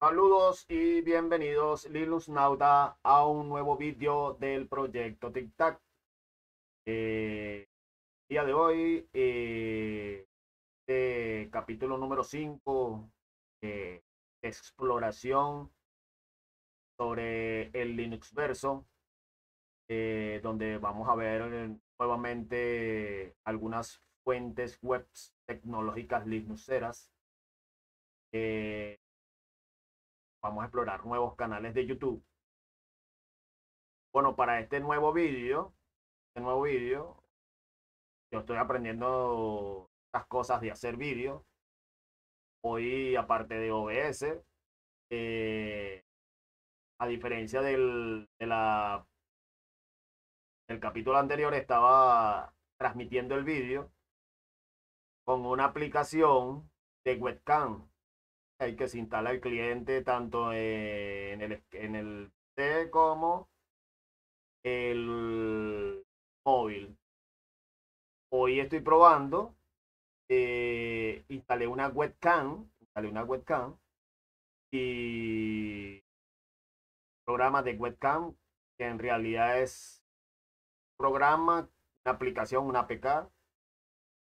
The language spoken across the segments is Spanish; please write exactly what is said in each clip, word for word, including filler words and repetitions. Saludos y bienvenidos Linux Nauta a un nuevo vídeo del proyecto Tic Tac. Eh, día de hoy, eh, eh, capítulo número cinco, eh, exploración sobre el Linuxverso, eh, donde vamos a ver nuevamente algunas fuentes web tecnológicas linuxeras. Eh, Vamos a explorar nuevos canales de YouTube. Bueno, para este nuevo vídeo, este nuevo vídeo, yo estoy aprendiendo estas cosas de hacer vídeos. Hoy, aparte de O B S, eh, a diferencia del, de la, del capítulo anterior, estaba transmitiendo el vídeo con una aplicación de webcam. Hay que se instala el cliente tanto en el en el P C como el móvil. Hoy estoy probando, eh, instalé una webcam, instalé una webcam y programa de webcam, que en realidad es un programa, una aplicación, una A P K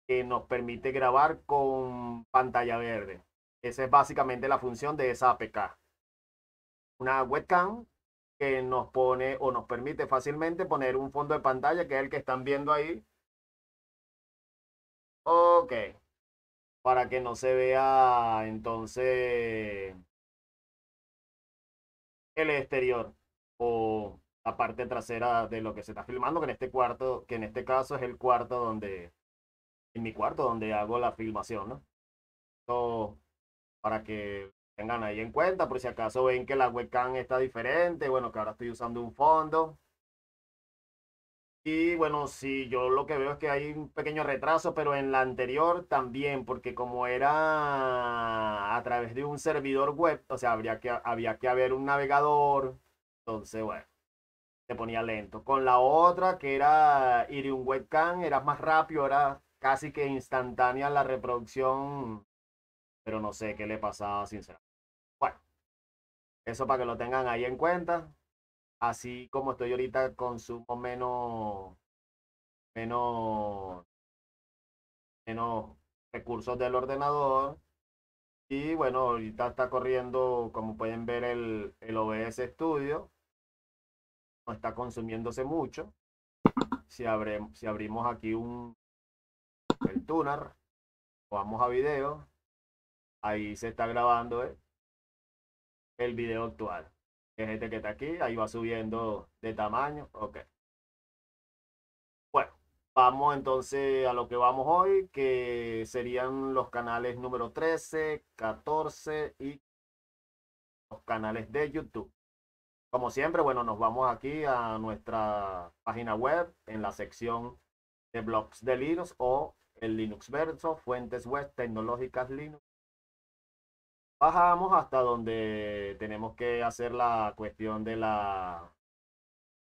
que nos permite grabar con pantalla verde. Esa es básicamente la función de esa A P K. Una webcam que nos pone o nos permite fácilmente poner un fondo de pantalla, que es el que están viendo ahí. Ok. Para que no se vea entonces el exterior o la parte trasera de lo que se está filmando, que en este cuarto, que en este caso es el cuarto donde, en mi cuarto donde hago la filmación, ¿no? Entonces, para que tengan ahí en cuenta, por si acaso ven que la webcam está diferente, bueno, que ahora estoy usando un fondo. Y bueno, sí, yo lo que veo es que hay un pequeño retraso, pero en la anterior también, porque como era a través de un servidor web, o sea, habría que, había que haber un navegador, entonces, bueno, se ponía lento. Con la otra, que era ir un webcam, era más rápido, era casi que instantánea la reproducción. Pero no sé qué le pasaba, sinceramente. Bueno, eso para que lo tengan ahí en cuenta. Así como estoy ahorita, consumo menos, menos, menos recursos del ordenador. Y bueno, ahorita está corriendo, como pueden ver, el, el O B S Studio. No está consumiéndose mucho. Si, abre, si abrimos aquí un, el tuner, vamos a video. Ahí se está grabando eh, el video actual. Es este que está aquí. Ahí va subiendo de tamaño. Ok. Bueno, vamos entonces a lo que vamos hoy, que serían los canales número trece, catorce y los canales de YouTube. Como siempre, bueno, nos vamos aquí a nuestra página web en la sección de blogs de Linux o el Linuxverso, fuentes web tecnológicas Linux. Bajamos hasta donde tenemos que hacer la cuestión de la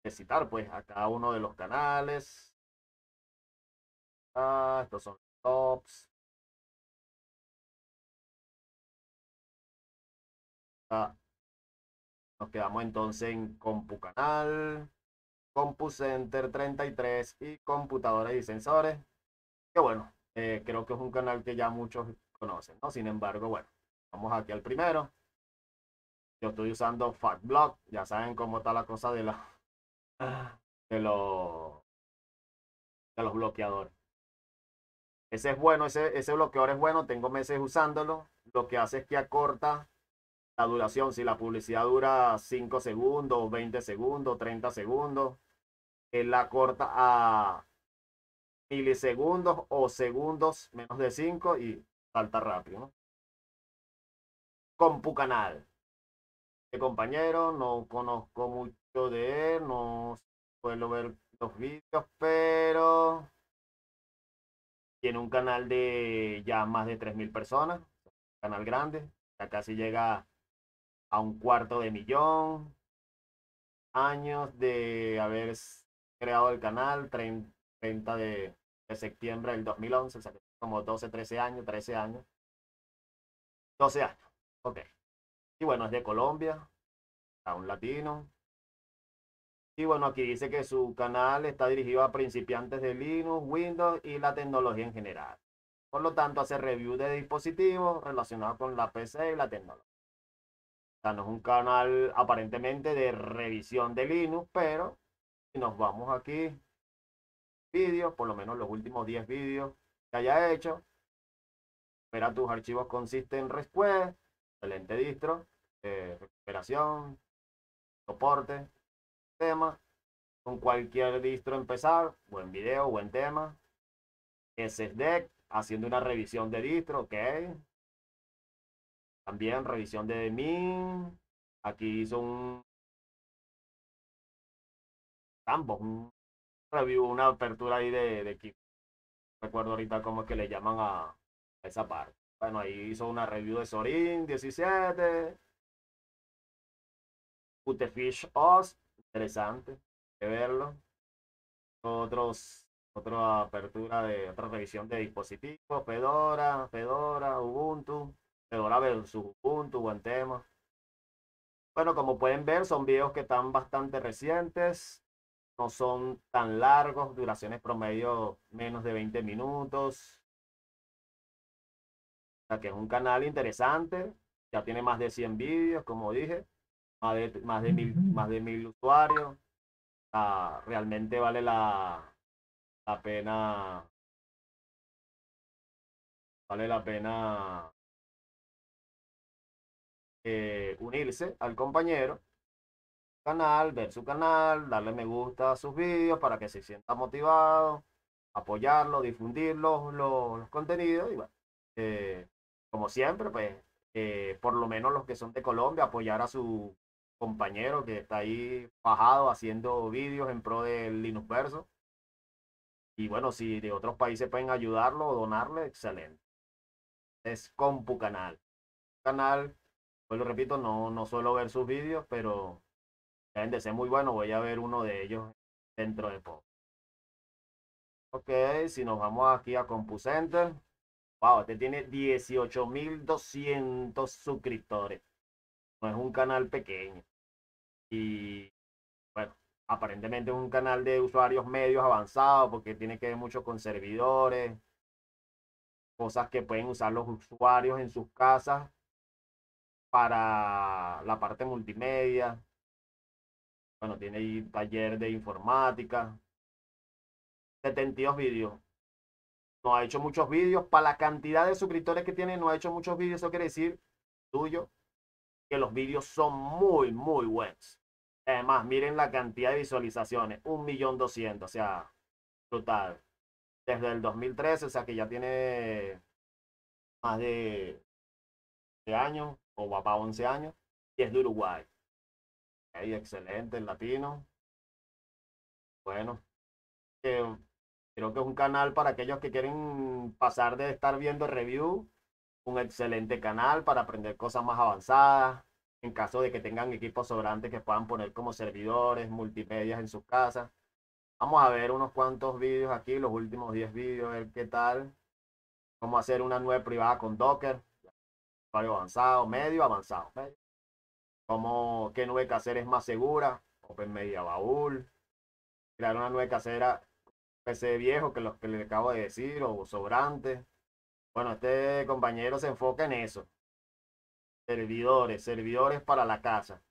de citar pues a cada uno de los canales. Ah, estos son tops. Ah, nos quedamos entonces en CompuCanal, CompuCenter treinta y tres y Computadoras y Sensores. Que bueno, eh, creo que es un canal que ya muchos conocen, ¿no? Sin embargo, bueno. Vamos aquí al primero. Yo estoy usando FatBlock. Ya saben cómo está la cosa de, la, de, los, de los bloqueadores. Ese es bueno, ese, ese bloqueador es bueno. Tengo meses usándolo. Lo que hace es que acorta la duración. Si la publicidad dura cinco segundos, veinte segundos, treinta segundos, él la corta a milisegundos o segundos menos de cinco y salta rápido, ¿no? CompuCanal. Este compañero no conozco mucho de él, no suelo ver los vídeos, pero tiene un canal de ya más de tres mil personas, un canal grande, ya casi llega a un cuarto de millón. Años de haber creado el canal, treinta de septiembre del dos mil once, o sea, como doce, trece años, trece años, doce años. Ok, Y bueno, es de Colombia, a un latino. Y bueno, aquí dice que su canal está dirigido a principiantes de Linux, Windows y la tecnología en general. Por lo tanto, hace review de dispositivos relacionados con la P C y la tecnología. O sea, no es un canal aparentemente de revisión de Linux, pero si nos vamos aquí, vídeos, por lo menos los últimos diez vídeos que haya hecho, espera tus archivos consisten en request, excelente distro, eh, recuperación, soporte, tema, con cualquier distro empezar, buen video, buen tema, S S D, haciendo una revisión de distro, ok, también revisión de Mint, aquí hizo un campo, un review, una apertura ahí de, de Kiko, no recuerdo ahorita cómo es que le llaman a, a esa parte. Bueno, ahí hizo una review de Zorin diecisiete, Cutefish O S, interesante, hay que verlo. Otros, otra apertura de otra revisión de dispositivos, Fedora, Fedora, Ubuntu, Fedora versus Ubuntu, buen tema. Bueno, como pueden ver, son videos que están bastante recientes. No son tan largos, duraciones promedio menos de veinte minutos. O sea que es un canal interesante, ya tiene más de cien vídeos, como dije, más de, más de, mil, más de mil usuarios. Ah, realmente vale la, la pena, vale la pena eh, unirse al compañero. Canal, ver su canal, darle me gusta a sus vídeos para que se sienta motivado, apoyarlo, difundir los, los, los contenidos. Y bueno, eh, como siempre, pues eh, por lo menos los que son de Colombia, apoyar a su compañero que está ahí bajado haciendo vídeos en pro del Linuxverso. Y bueno, si de otros países pueden ayudarlo o donarle, excelente. Es CompuCanal. Canal, pues lo repito, no, no suelo ver sus vídeos, pero deben de ser muy buenos, voy a ver uno de ellos dentro de poco. Ok, si nos vamos aquí a CompuCenter. Wow, este tiene dieciocho mil doscientos suscriptores. No es un canal pequeño. Y bueno, aparentemente es un canal de usuarios medios avanzados porque tiene que ver mucho con servidores. Cosas que pueden usar los usuarios en sus casas para la parte multimedia. Bueno, tiene ahí taller de informática. setenta y dos vídeos. No ha hecho muchos vídeos. Para la cantidad de suscriptores que tiene, no ha hecho muchos vídeos. Eso quiere decir, tuyo, que los vídeos son muy, muy buenos. Además, miren la cantidad de visualizaciones. un millón doscientos mil. O sea, brutal. Desde el dos mil trece, o sea que ya tiene más de once años. O va para once años. Y es de Uruguay. Okay, excelente, el latino. Bueno, eh, creo que es un canal para aquellos que quieren pasar de estar viendo review. Un excelente canal para aprender cosas más avanzadas. En caso de que tengan equipos sobrantes que puedan poner como servidores, multimedias en sus casas. Vamos a ver unos cuantos vídeos aquí, los últimos diez vídeos, a ver qué tal. Cómo hacer una nube privada con Docker. Usuario avanzado, medio avanzado. Medio. Como qué nube casera es más segura, OpenMediaVault, crear una nube casera, P C viejo, que los que les acabo de decir, o sobrante. Bueno, este compañero se enfoca en eso. Servidores, servidores para la casa.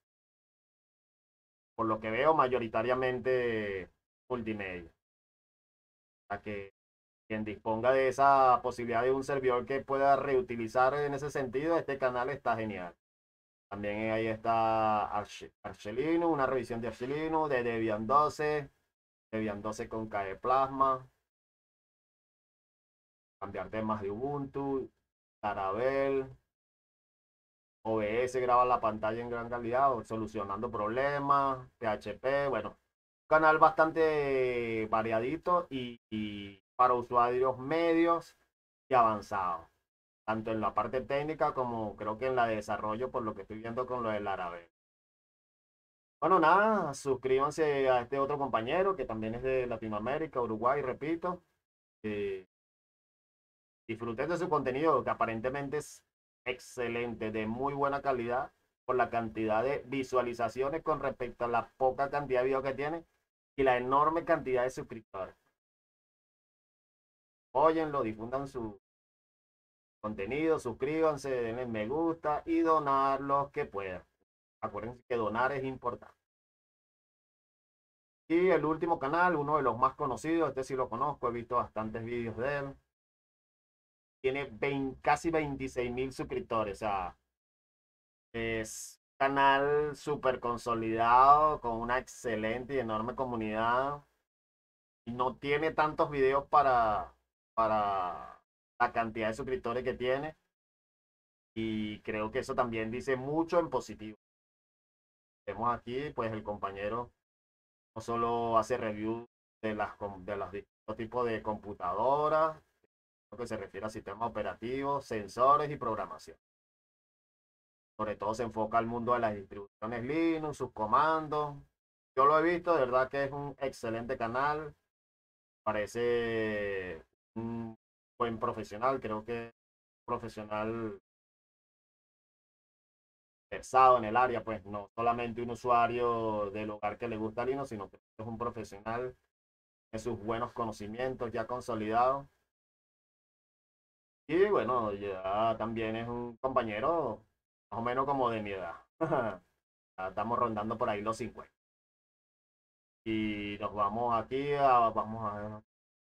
Por lo que veo, mayoritariamente multimedia. A que quien disponga de esa posibilidad de un servidor que pueda reutilizar en ese sentido, este canal está genial. También ahí está Archelino, una revisión de Archelino, de Debian doce, Debian doce con K D E Plasma. Cambiar temas de Ubuntu, Laravel, O B S, graba la pantalla en gran calidad, o solucionando problemas, P H P, bueno, un canal bastante variadito y, y para usuarios medios y avanzados. Tanto en la parte técnica como creo que en la de desarrollo, por lo que estoy viendo con lo de Laravel. Bueno, nada, suscríbanse a este otro compañero que también es de Latinoamérica, Uruguay, repito. Eh, disfruten de su contenido, que aparentemente es excelente, de muy buena calidad. por la cantidad de visualizaciones con respecto a la poca cantidad de videos que tiene y la enorme cantidad de suscriptores. Óyenlo, difundan su contenido, suscríbanse, denle me gusta y donar los que puedan. Acuérdense que donar es importante. Y el último canal, uno de los más conocidos, este sí lo conozco, he visto bastantes vídeos de él. Tiene veinte, casi veintiséis mil suscriptores, o sea, es un canal súper consolidado, con una excelente y enorme comunidad. Y no tiene tantos videos para, para la cantidad de suscriptores que tiene. Y creo que eso también dice mucho en positivo. Vemos aquí, pues el compañero no solo hace review de, las, de los distintos tipos de computadoras, lo que se refiere a sistemas operativos, sensores y programación. Sobre todo se enfoca al mundo de las distribuciones Linux, sus comandos. Yo lo he visto, de verdad que es un excelente canal. Parece un buen profesional, creo que es un profesional versado en el área, pues no solamente un usuario del hogar que le gusta Linux, sino que es un profesional de sus buenos conocimientos ya consolidados. Y bueno, ya también es un compañero más o menos como de mi edad. Estamos rondando por ahí los cincuenta. Y nos vamos aquí a, vamos a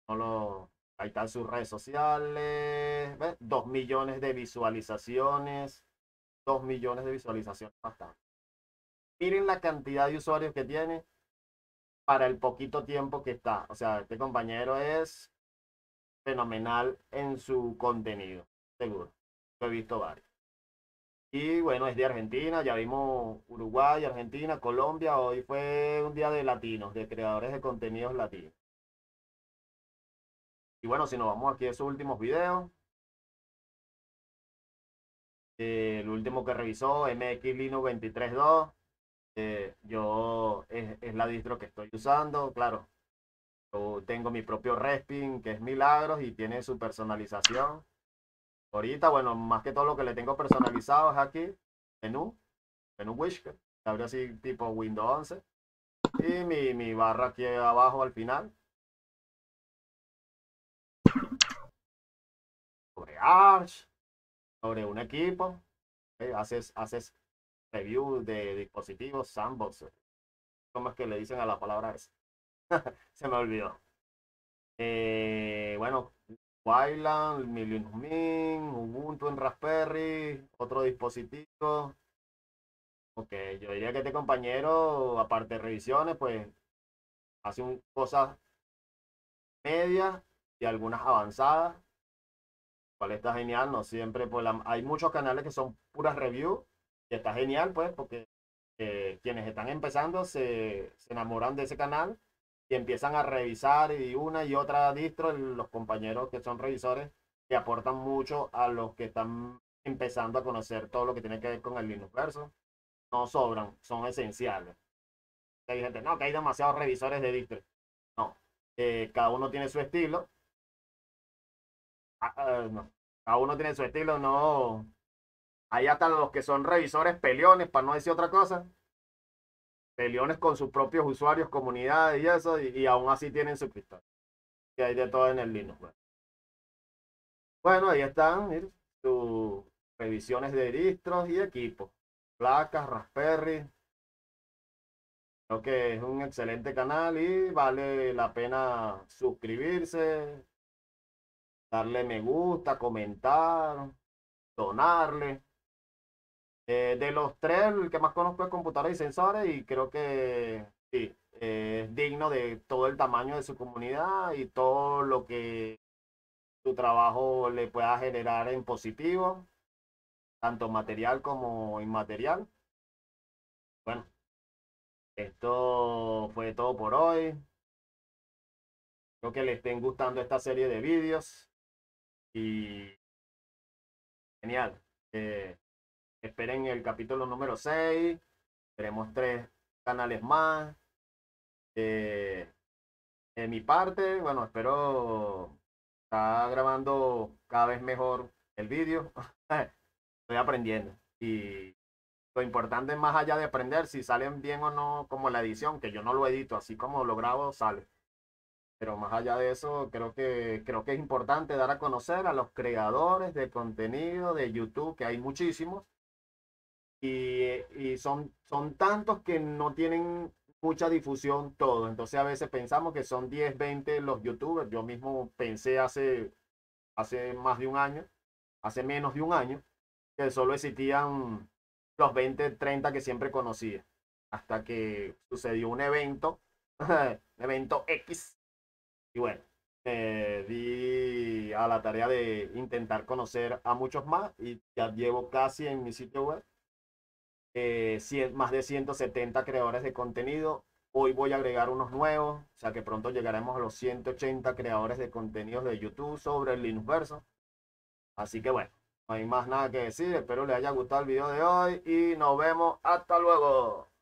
solo, ahí están sus redes sociales. ¿Ves? Dos millones de visualizaciones. Dos millones de visualizaciones, bastante. Miren la cantidad de usuarios que tiene para el poquito tiempo que está. O sea, este compañero es fenomenal en su contenido, seguro. Lo he visto varios. Y bueno, es de Argentina, ya vimos Uruguay, Argentina, Colombia. Hoy fue un día de latinos, de creadores de contenidos latinos. Y bueno, si nos vamos aquí a esos últimos videos. Eh, el último que revisó, M X Linux veintitrés punto dos, eh, yo es, es la distro que estoy usando, claro, yo tengo mi propio respin que es Milagros y tiene su personalización. Ahorita, bueno, más que todo lo que le tengo personalizado es aquí, menú, menú Wish, que abre así tipo Windows once, y mi, mi barra aquí abajo al final. Sobre Arch. Sobre un equipo, ¿eh? haces, haces review de dispositivos, sandbox, ¿cómo es que le dicen a la palabra esa? Se me olvidó. Eh, bueno, Wayland, Linux Mint, Ubuntu en Raspberry, otro dispositivo. Ok, yo diría que este compañero, aparte de revisiones, pues hace un, cosas medias y algunas avanzadas. Cual está genial, no siempre, pues la, hay muchos canales que son puras reviews y está genial, pues, porque eh, quienes están empezando se, se enamoran de ese canal y empiezan a revisar y una y otra distro. Los compañeros que son revisores que aportan mucho a los que están empezando a conocer todo lo que tiene que ver con el Linuxverso. No sobran, son esenciales. Hay gente, no, que hay demasiados revisores de distro. No, eh, cada uno tiene su estilo. Uh, no. Cada uno tiene su estilo, no. Ahí hasta los que son revisores peleones, para no decir otra cosa. Peleones con sus propios usuarios, comunidades y eso, y, y aún así tienen su cristal. Que hay de todo en el Linux. Bueno, bueno ahí están, miren, sus revisiones de distros y equipos. Placas, Raspberry. Creo que es un excelente canal y vale la pena suscribirse. Darle me gusta, comentar, donarle. Eh, de los tres, el que más conozco es Computadoras y Sensores y creo que sí, eh, es digno de todo el tamaño de su comunidad y todo lo que su trabajo le pueda generar en positivo, tanto material como inmaterial. Bueno, esto fue todo por hoy. Espero que les estén gustando esta serie de vídeos. Y genial, eh, esperen el capítulo número seis, tenemos tres canales más. Eh, de mi parte, bueno, espero estar grabando cada vez mejor el vídeo. Estoy aprendiendo y Lo importante es más allá de aprender si salen bien o no, como la edición, que yo no lo edito, así como lo grabo, sale. Pero más allá de eso, creo que, creo que es importante dar a conocer a los creadores de contenido de YouTube, que hay muchísimos, y, y son, son tantos que no tienen mucha difusión todo. Entonces a veces pensamos que son diez, veinte los YouTubers. Yo mismo pensé hace, hace más de un año, hace menos de un año, que solo existían los veinte, treinta que siempre conocía, hasta que sucedió un evento, evento X, y bueno, me di a la tarea de intentar conocer a muchos más, y ya llevo casi en mi sitio web eh, cien, más de ciento setenta creadores de contenido. Hoy voy a agregar unos nuevos, o sea que pronto llegaremos a los ciento ochenta creadores de contenidos de YouTube sobre el Linuxverso. Así que bueno, no hay más nada que decir. Espero les haya gustado el video de hoy y nos vemos. Hasta luego.